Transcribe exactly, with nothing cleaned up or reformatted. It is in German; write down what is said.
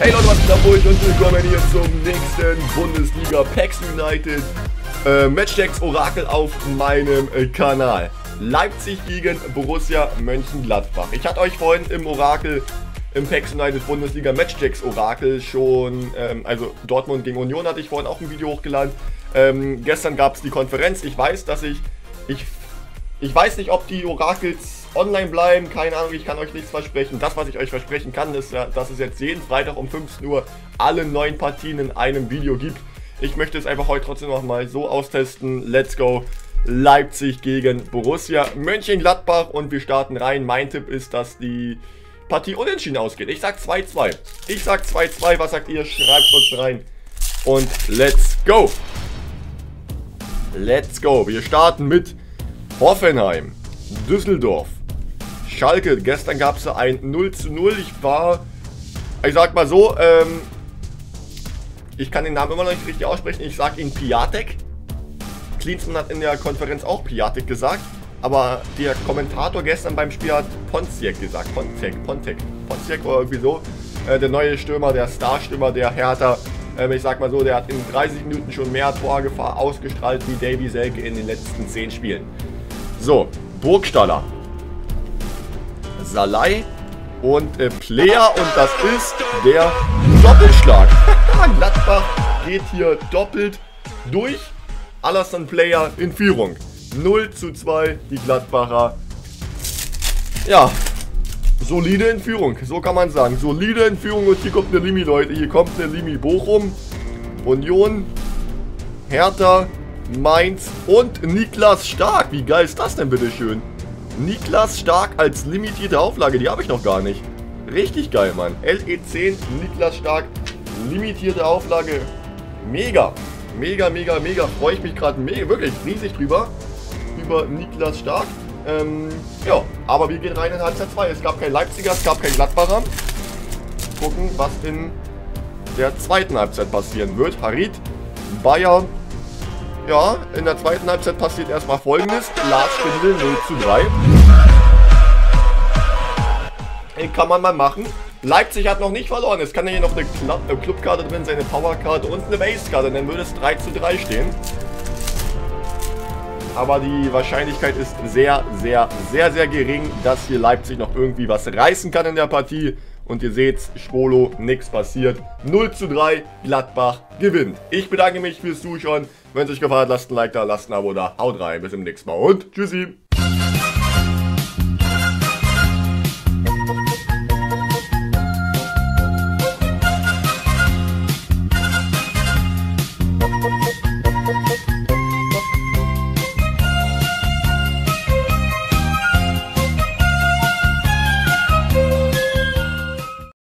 Hey Leute, was geht ab und willkommen hier zum nächsten Bundesliga Packs United äh, Matchtags Orakel auf meinem äh, Kanal. Leipzig gegen Borussia Mönchengladbach. Ich hatte euch vorhin im Orakel, im Packs United Bundesliga Matchtags Orakel schon, ähm, also Dortmund gegen Union hatte ich vorhin auch ein Video hochgeladen. Ähm, gestern gab es die Konferenz. Ich weiß, dass ich, ich, ich weiß nicht, ob die Orakels online bleiben, keine Ahnung, ich kann euch nichts versprechen. Das, was ich euch versprechen kann, ist, dass es jetzt jeden Freitag um fünfzehn Uhr alle neuen Partien in einem Video gibt. Ich möchte es einfach heute trotzdem nochmal so austesten. Let's go! Leipzig gegen Borussia Mönchengladbach und wir starten rein. Mein Tipp ist, dass die Partie unentschieden ausgeht. Ich sag zwei zwei. Ich sag zwei zwei. Was sagt ihr? Schreibt uns rein. Und let's go! Let's go! Wir starten mit Hoffenheim, Düsseldorf, Schalke. Gestern gab es ein null zu null. Ich war, ich sag mal so, ähm, ich kann den Namen immer noch nicht richtig aussprechen. Ich sag ihn Piątek. Klinsmann hat in der Konferenz auch Piątek gesagt, aber der Kommentator gestern beim Spiel hat Piątek gesagt. Piątek, Piątek, Piątek oder irgendwie so. Äh, der neue Stürmer, der Starstürmer, der Hertha. Ähm, ich sag mal so, der hat in dreißig Minuten schon mehr Torgefahr ausgestrahlt wie Davy Selke in den letzten zehn Spielen. So, Burgstaller, Salai und äh, Pléa, und das ist der Doppelschlag. Gladbach geht hier doppelt durch. Alassane Pléa in Führung. null zu zwei, die Gladbacher. Ja, solide in Führung, so kann man sagen. Solide in Führung, und hier kommt eine Limi, Leute. Hier kommt eine Limi. Bochum, Union, Hertha, Mainz und Niklas Stark. Wie geil ist das denn bitte schön? Niklas Stark als limitierte Auflage, die habe ich noch gar nicht. Richtig geil, Mann. L E zehn, Niklas Stark, limitierte Auflage. Mega, mega, mega, mega. Freue ich mich gerade mega, wirklich riesig drüber. Über Niklas Stark. Ähm, ja, aber wir gehen rein in Halbzeit zwei. Es gab keinen Leipziger, es gab keinen Gladbacher. Gucken, was in der zweiten Halbzeit passieren wird. Harit, Bayern. Ja, in der zweiten Halbzeit passiert erstmal Folgendes. Lars Spindel null zu drei. Kann man mal machen. Leipzig hat noch nicht verloren. Es kann ja hier noch eine Clubkarte drin sein, eine Powerkarte und eine Basecarte. Dann würde es drei zu drei stehen. Aber die Wahrscheinlichkeit ist sehr, sehr, sehr, sehr gering, dass hier Leipzig noch irgendwie was reißen kann in der Partie. Und ihr seht's, Schwolo, nichts passiert. null zu drei, Gladbach gewinnt. Ich bedanke mich fürs Zuschauen. Wenn es euch gefallen hat, lasst ein Like da, lasst ein Abo da. Haut rein, bis zum nächsten Mal und tschüssi.